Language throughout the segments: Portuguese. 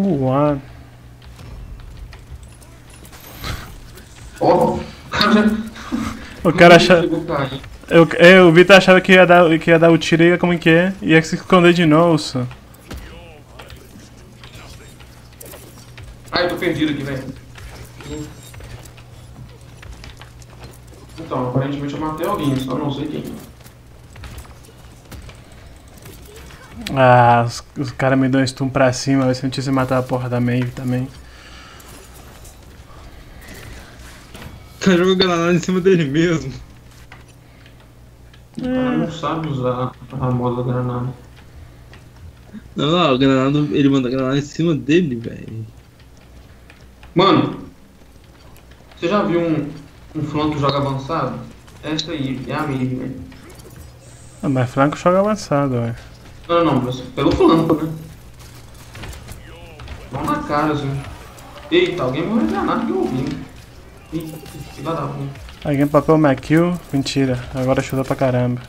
Vamos lá. Ó, o cara achava... O Vitor achava que ia dar o tiro e ia como que é? Ia se esconder de novo. Ai, eu tô perdido aqui, velho. Então, aparentemente eu matei alguém, só não sei quem. Ah, os caras me dão stun pra cima, vai sentir se matar a porra da Mavie também. Tá jogando granada em cima dele mesmo. O cara não sabe usar a famosa granada. Não, a granada, ele manda a granada em cima dele, velho. Mano, você já viu um flanco que joga avançado? Essa aí, é a Mavie, velho. Ah, mas flanco joga avançado, velho. Não, não, mas pelo flanco, né? Vão na cara, assim. Eita, alguém morreu granada que eu ouvi. Alguém papou minha kill? Mentira, agora chuta pra caramba.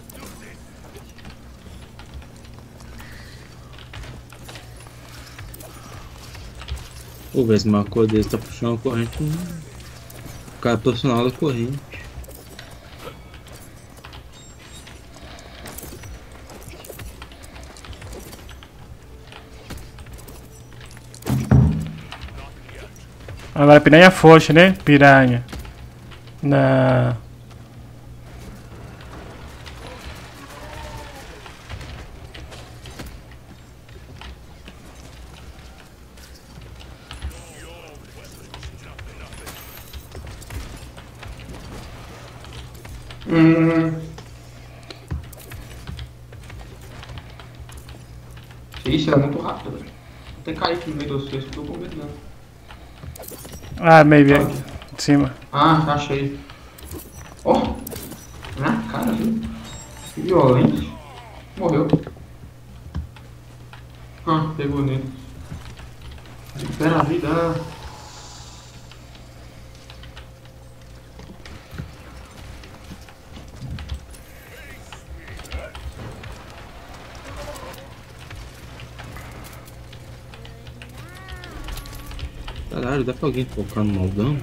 Pô, velho, esse Makoa desse tá puxando a corrente. O cara é profissional da corrente. Agora piranha foge, né? Piranha. Não. Isso é muito rápido, velho. Até cair aqui no meio dos textos, eu tô combinando. Ah, Mavie aqui de cima. Ah, achei. Ó, na cara, viu? Que violento. Morreu. Ah, pegou nele. Espera a vida. Caralho, dá pra alguém focar no maldão?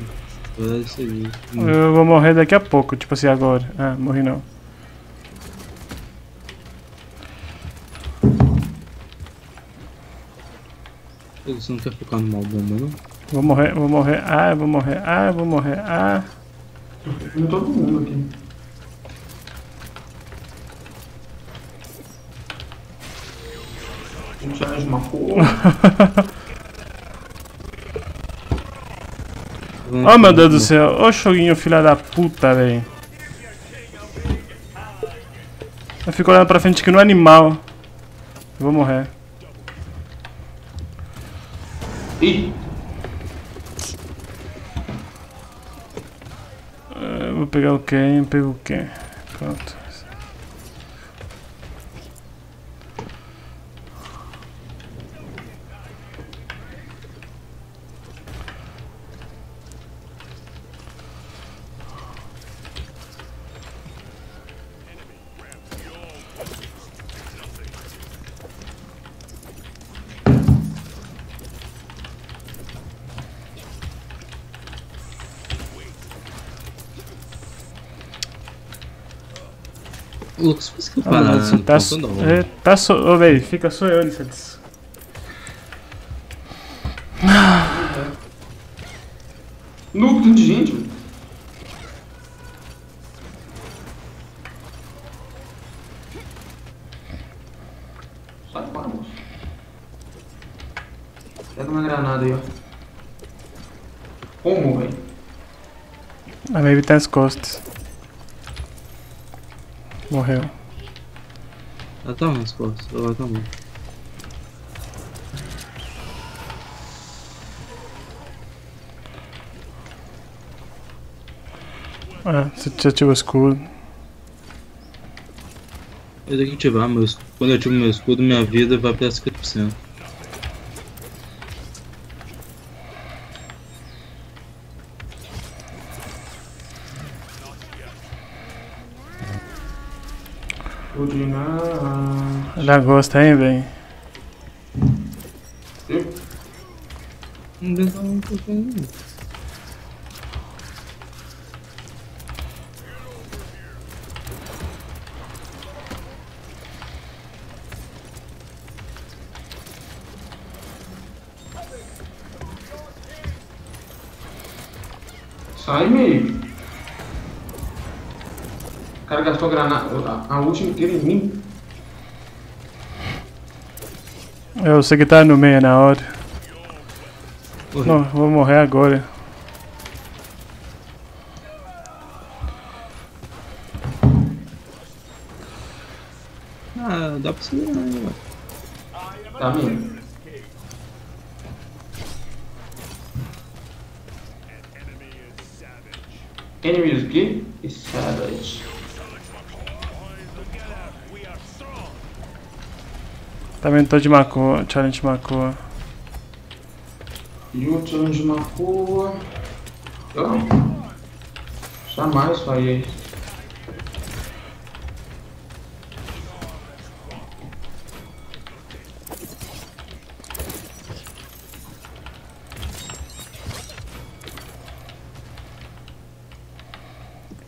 Eu vou morrer daqui a pouco, tipo assim, agora. Ah, morri não. Você não quer focar no maldão, não? Vou morrer, vou morrer. Ah, eu vou morrer. Ah, eu vou morrer. Ah. Tem todo mundo aqui. Não tinha mais uma porra. Oh, meu Deus do céu, ô Shoguinho, filha da puta, velho. Eu fico olhando pra frente que não é animal. Eu vou morrer. Ih! Vou pegar o quem? Pego o quem? Pronto. Lucas, por isso que eu parado, você não passou não. Tá só, ô velho, fica só eu nessa disso. Núcleo de gente, velho. Sai fora, moço. Pega uma granada aí, ó. Como, velho? A Mavie tá nas costas. Morreu. Ela tá nas costas, ela tá morta. Ah, você ativa o escudo. Eu tenho que ativar meu escudo. Quando eu ativo meu escudo, minha vida vai pra 50%. Já gosta, hein, velho? Não deu pra mim porque não. Sai, meio. O cara gastou a granada, a última inteira em mim. É, eu sei que tá no meio na hora. Morri. Não, vou morrer agora. Ah, dá pra segurar, né? Tá mesmo. Enemies aqui e savage. Tá vendo? Tô de Makoa, challenge Makoa. E o challenge Makoa. Jamais falhei.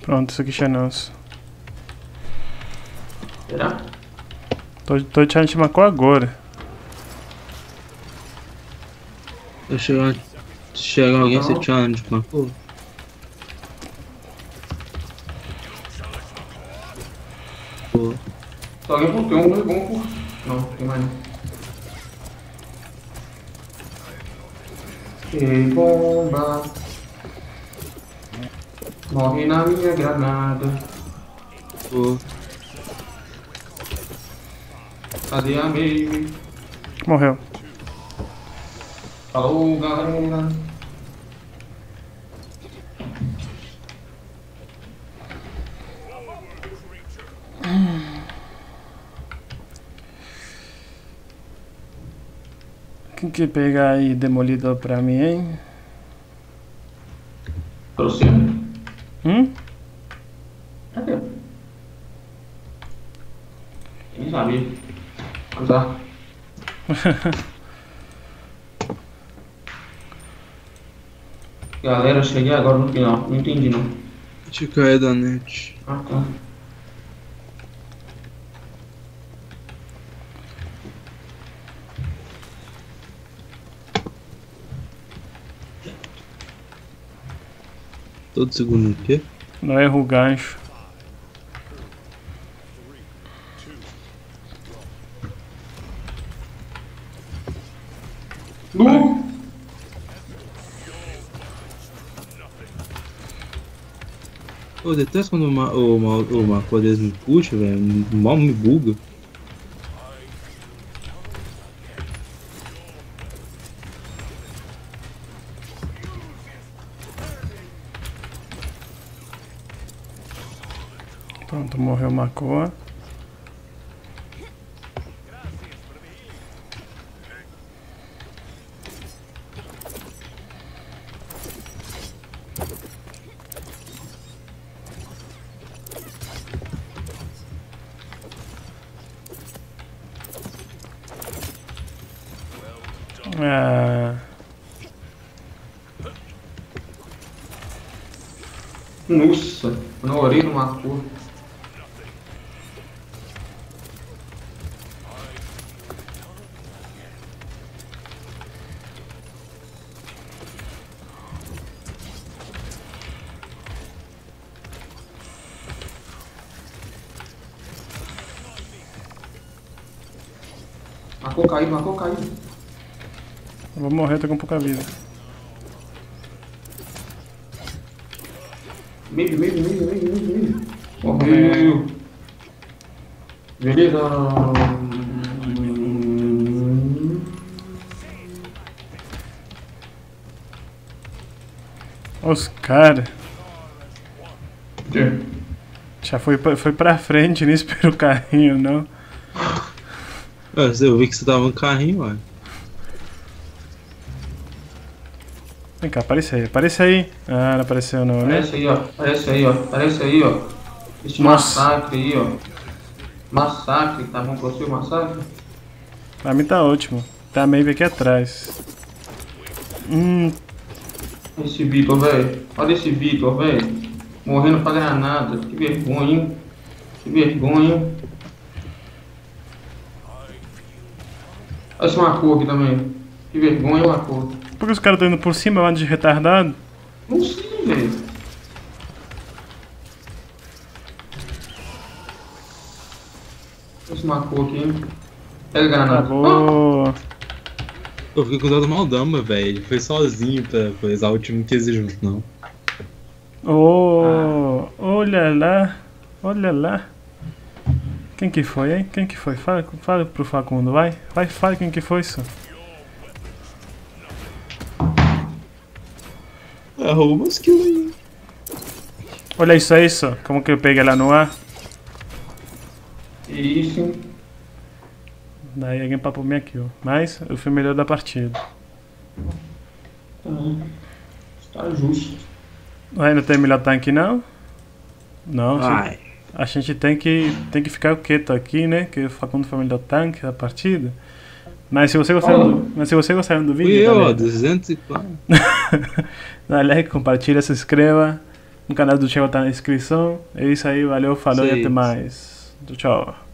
Pronto, isso aqui já é nosso. Será? Tô de challenge Makoa agora. Eu chegar. Se chegar alguém, você challenge Makoa. Se alguém por um, é bom por. Não, tem mais não. Que bomba! Morre na minha granada. Cadê a Mavie? Morreu. Falou, galera. Quem que pegar aí demolidor pra mim, hein? Trouxeram. Cadê? Nem sabia. Vamos lá. Galera, eu cheguei agora no final. Não entendi, não. Te caí da net. Ah, tá. Todo segundo o quê? Não erro o gancho. No! Eu detesto quando uma coisa me puxa, velho. Mal me buga. Pronto, morreu Makoa. Nossa, não orei no Makoa. Makoa caiu. Eu vou morrer, tô com pouca vida. Meio. Morreu. Beleza. Os cara. Yeah. Já foi pra frente, nem esperou o carrinho, não. Eu vi que você tava no carrinho, mano. Vem cá, aparece aí. Ah, não apareceu não, né? Aparece aí, ó. Esse massacre aí, ó. Massacre, tá bom pra você o massacre? Pra mim tá ótimo. Tá meio aqui atrás. Esse Vitor, velho. Olha esse Vitor, velho. Morrendo pra ganhar nada. Que vergonha, hein? Que vergonha. Olha esse Makoa aqui também. Que vergonha, Makoa. Por que os caras estão indo por cima lá de retardado? Não sei, velho. Esse Makoa aqui. Pega granada. Ah. Eu fiquei com o do Maldama, velho. Ele foi sozinho pra coisar o time que quis ir junto, não. Oh, ah. Olha lá. Olha lá. Quem que foi, hein? Quem que foi? Fala pro Facundo, vai. Vai, fala quem que foi, só. Arruma os kills aí. Olha isso aí, só. Como que eu peguei lá no ar? Isso. Daí alguém papou minha kill. Mas eu fui o melhor da partida. Tá justo. Aí não tem melhor tanque não? Não. Ai. A gente tem que ficar quieto aqui, né? Que o Facundo foi o melhor tanque da partida. Mas se você gostaram do vídeo... E eu, 204. Dá like, compartilha, se inscreva. No canal do Thiago tá na descrição. É isso aí, valeu, falou e até mais. Tchau, tchau.